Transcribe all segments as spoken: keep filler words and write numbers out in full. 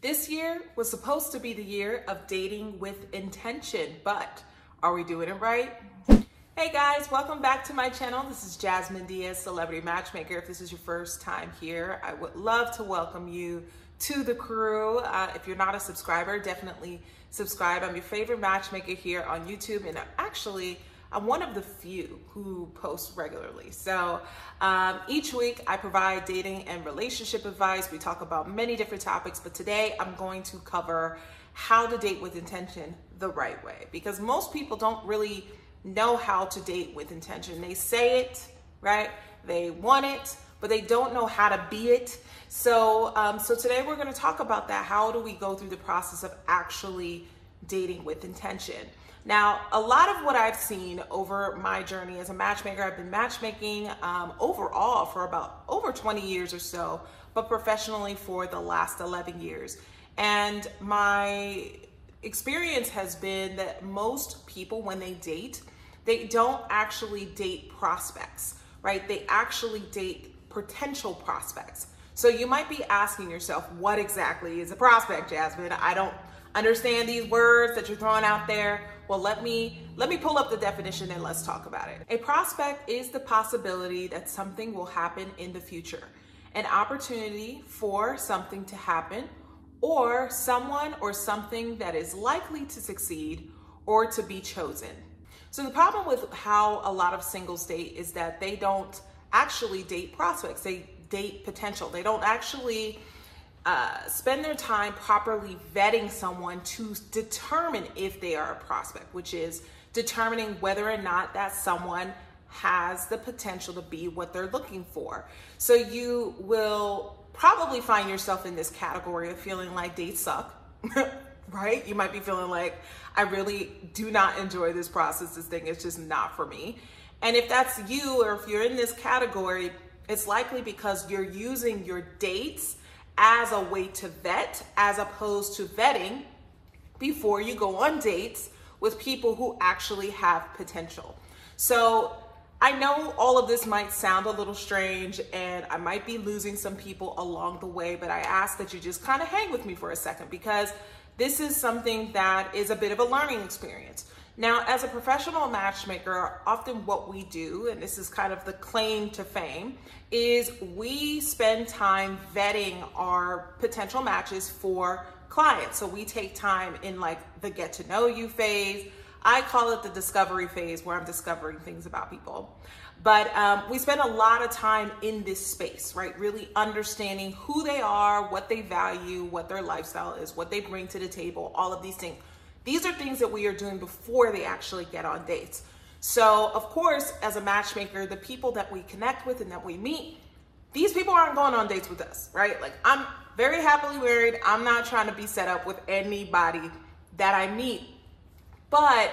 This year was supposed to be the year of dating with intention, but are we doing it right? Hey guys, welcome back to my channel. This is Jasmine Diaz, Celebrity Matchmaker. If this is your first time here, I would love to welcome you to the crew. Uh, if you're not a subscriber, definitely subscribe. I'm your favorite matchmaker here on YouTube, and I'm actually I'm one of the few who post regularly. So um, each week I provide dating and relationship advice. We talk about many different topics, but today I'm going to cover how to date with intention the right way, because most people don't really know how to date with intention. They say it, right? They want it, but they don't know how to be it. So, um, so today we're gonna talk about that. How do we go through the process of actually dating with intention? Now, a lot of what I've seen over my journey as a matchmaker, I've been matchmaking um, overall for about over twenty years or so, but professionally for the last eleven years. And my experience has been that most people, when they date, they don't actually date prospects, right? They actually date potential prospects. So you might be asking yourself, what exactly is a prospect, Jasmine? I don't understand these words that you're throwing out there. Well, let me let me pull up the definition and let's talk about it. A prospect is the possibility that something will happen in the future, an opportunity for something to happen, or someone or something that is likely to succeed or to be chosen. So the problem with how a lot of singles date is that they don't actually date prospects, they date potential. They don't actually Uh, spend their time properly vetting someone to determine if they are a prospect, which is determining whether or not that someone has the potential to be what they're looking for. So you will probably find yourself in this category of feeling like dates suck, right? You might be feeling like, I really do not enjoy this process. This thing is just not for me. And if that's you, or if you're in this category, it's likely because you're using your dates as a way to vet, as opposed to vetting before you go on dates with people who actually have potential. So I know all of this might sound a little strange and I might be losing some people along the way, but I ask that you just kind of hang with me for a second, because this is something that is a bit of a learning experience. Now, as a professional matchmaker, often what we do, and this is kind of the claim to fame, is we spend time vetting our potential matches for clients. So we take time in like the get to know you phase. I call it the discovery phase, where I'm discovering things about people. But um, we spend a lot of time in this space, right? Really understanding who they are, what they value, what their lifestyle is, what they bring to the table, all of these things. These are things that we are doing before they actually get on dates. So of course, as a matchmaker, the people that we connect with and that we meet, these people aren't going on dates with us, right? Like, I'm very happily married. I'm not trying to be set up with anybody that I meet. But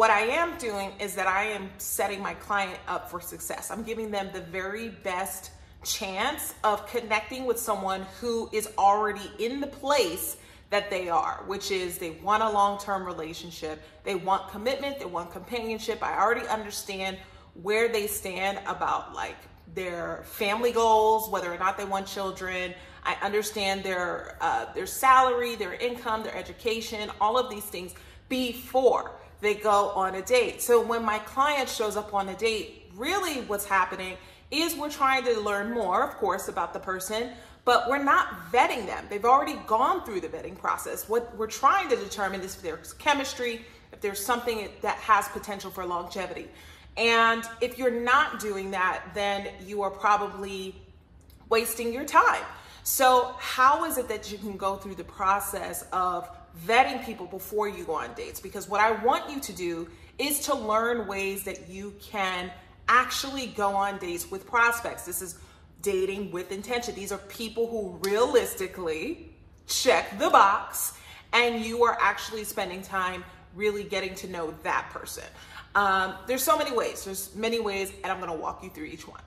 what I am doing is that I am setting my client up for success. I'm giving them the very best chance of connecting with someone who is already in the place that they are, which is they want a long-term relationship, they want commitment, they want companionship. I already understand where they stand about like their family goals, whether or not they want children. I understand their uh, their salary, their income, their education, all of these things before they go on a date. So when my client shows up on a date, really what's happening is we're trying to learn more, of course, about the person, but we're not vetting them. They've already gone through the vetting process. What we're trying to determine is if there's chemistry, if there's something that has potential for longevity. And if you're not doing that, then you are probably wasting your time. So how is it that you can go through the process of vetting people before you go on dates? Because what I want you to do is to learn ways that you can actually go on dates with prospects. This is dating with intention. These are people who realistically check the box, and you are actually spending time really getting to know that person. Um, there's so many ways, there's many ways, and I'm gonna walk you through each one.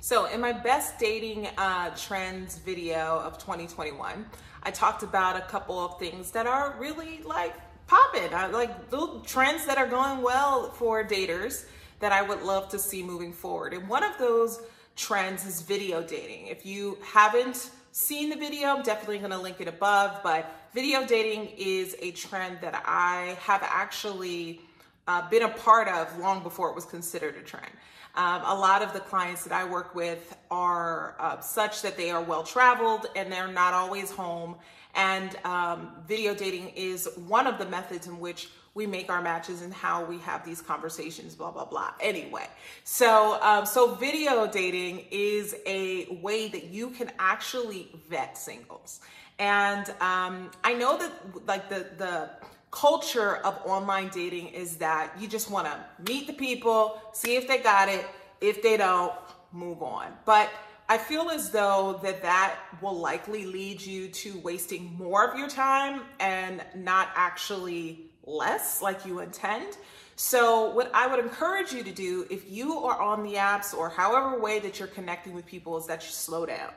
So in my best dating uh, trends video of twenty twenty-one, I talked about a couple of things that are really like popping, I, like little trends that are going well for daters that I would love to see moving forward. And one of those trends is video dating. If you haven't seen the video, definitely gonna link it above, but video dating is a trend that I have actually uh, been a part of long before it was considered a trend. Um, a lot of the clients that I work with are uh, such that they are well-traveled and they're not always home. And um, video dating is one of the methods in which we make our matches and how we have these conversations, blah, blah, blah. Anyway, so, um, so video dating is a way that you can actually vet singles. And um, I know that like the, the culture of online dating is that you just want to meet the people, see if they got it. If they don't, move on. But I feel as though that that will likely lead you to wasting more of your time and not actually less like you intend. So what I would encourage you to do if you are on the apps or however way that you're connecting with people is that you slow down,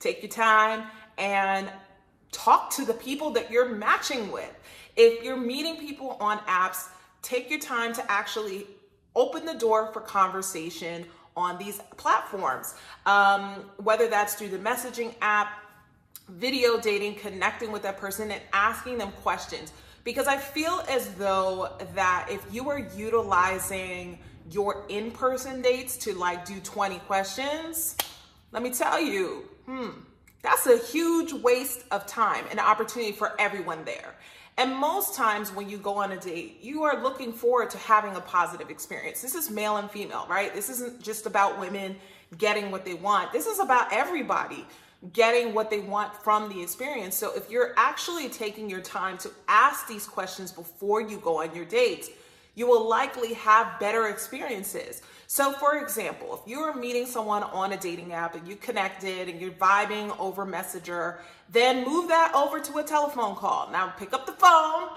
take your time and talk to the people that you're matching with. If you're meeting people on apps, take your time to actually open the door for conversation on these platforms, um, whether that's through the messaging app, video dating, connecting with that person and asking them questions. Because I feel as though that if you are utilizing your in-person dates to like do twenty questions, let me tell you, hmm, that's a huge waste of time and opportunity for everyone there. And most times when you go on a date, you are looking forward to having a positive experience. This is male and female, right? This isn't just about women getting what they want. This is about everybody getting what they want from the experience. So if you're actually taking your time to ask these questions before you go on your dates, you will likely have better experiences. So for example, if you are meeting someone on a dating app and you connected and you're vibing over Messenger, then move that over to a telephone call. Now pick up the phone.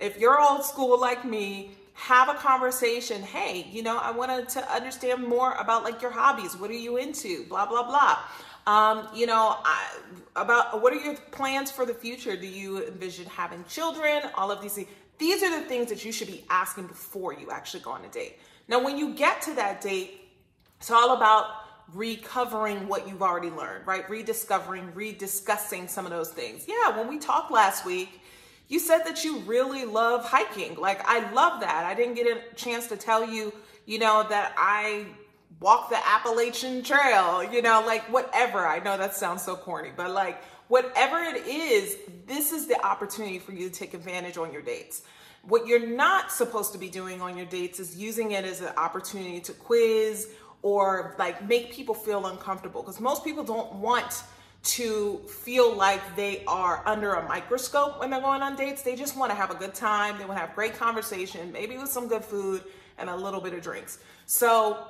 If you're old school like me, have a conversation. Hey, you know, I wanted to understand more about like your hobbies. What are you into? Blah, blah, blah. Um, you know, I, about what are your plans for the future? Do you envision having children? All of these things. These are the things that you should be asking before you actually go on a date. Now, when you get to that date, it's all about recovering what you've already learned, right? Rediscovering, rediscussing some of those things. Yeah, when we talked last week, you said that you really love hiking. Like, I love that. I didn't get a chance to tell you, you know, that I walk the Appalachian Trail, you know, like whatever. I know that sounds so corny, but like, whatever it is, this is the opportunity for you to take advantage on your dates. What you're not supposed to be doing on your dates is using it as an opportunity to quiz or like make people feel uncomfortable, because most people don't want to feel like they are under a microscope when they're going on dates. They just want to have a good time. They want to have great conversation, maybe with some good food and a little bit of drinks. So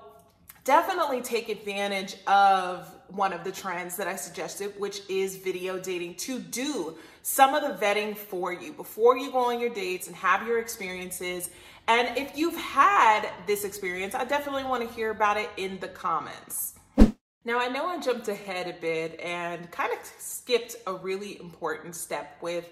definitely take advantage of one of the trends that I suggested, which is video dating, to do some of the vetting for you before you go on your dates and have your experiences. And if you've had this experience, I definitely want to hear about it in the comments. Now, I know I jumped ahead a bit and kind of skipped a really important step with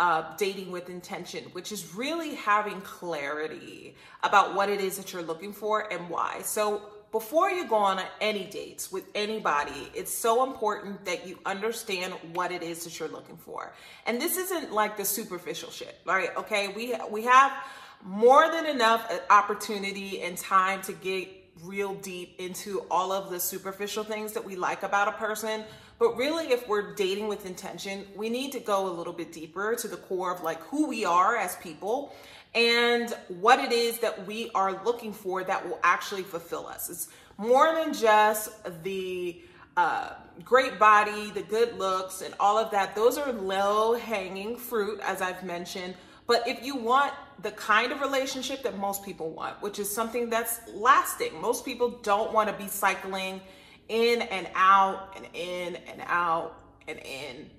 Uh, dating with intention, which is really having clarity about what it is that you're looking for and why. So before you go on any dates with anybody, it's so important that you understand what it is that you're looking for. And this isn't like the superficial shit, right? Okay, we, we have more than enough opportunity and time to get real deep into all of the superficial things that we like about a person. But really, if we're dating with intention, we need to go a little bit deeper to the core of like who we are as people and what it is that we are looking for that will actually fulfill us. It's more than just the uh, great body, the good looks and all of that. Those are low hanging fruit, as I've mentioned. But if you want the kind of relationship that most people want, which is something that's lasting, most people don't want to be cycling in and out and in and out and in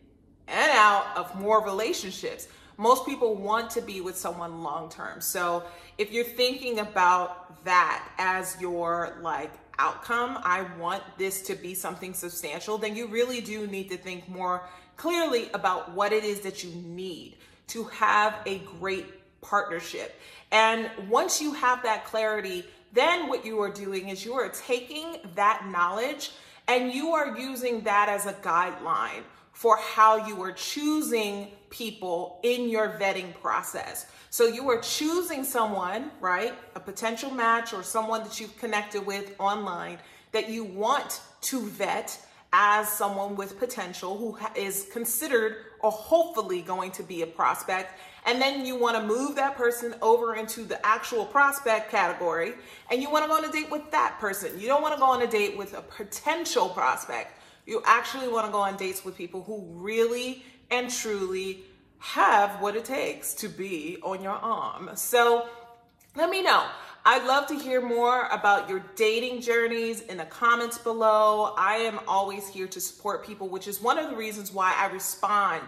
and out of more relationships. Most people want to be with someone long term. So if you're thinking about that as your like outcome, I want this to be something substantial, then you really do need to think more clearly about what it is that you need to have a great partnership. And once you have that clarity, then what you are doing is you are taking that knowledge And you are using that as a guideline for how you are choosing people in your vetting process. So you are choosing someone, right? A potential match or someone that you've connected with online that you want to vet as someone with potential who is considered or hopefully going to be a prospect. And then you want to move that person over into the actual prospect category, and you want to go on a date with that person. You don't want to go on a date with a potential prospect. You actually want to go on dates with people who really and truly have what it takes to be on your arm. So let me know. I'd love to hear more about your dating journeys in the comments below. I am always here to support people, which is one of the reasons why I respond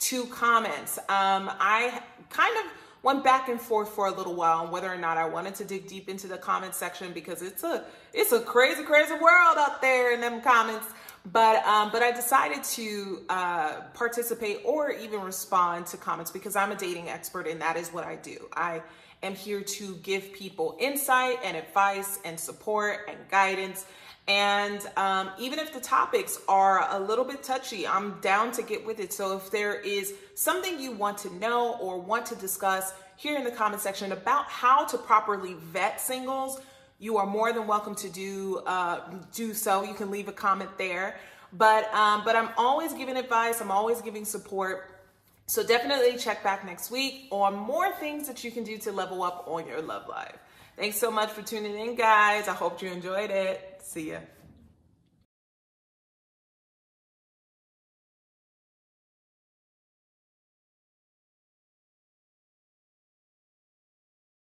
to comments. Um, I kind of went back and forth for a little while on whether or not I wanted to dig deep into the comment section, because it's a it's a crazy, crazy world out there in them comments. But um, but I decided to uh, participate or even respond to comments because I'm a dating expert, and that is what I do. I am here to give people insight and advice and support and guidance. And um, even if the topics are a little bit touchy, I'm down to get with it. So if there is something you want to know or want to discuss here in the comment section about how to properly vet singles, you are more than welcome to do uh, do so. You can leave a comment there. But um, but I'm always giving advice. I'm always giving support. So definitely check back next week on more things that you can do to level up on your love life. Thanks so much for tuning in, guys. I hope you enjoyed it. See ya.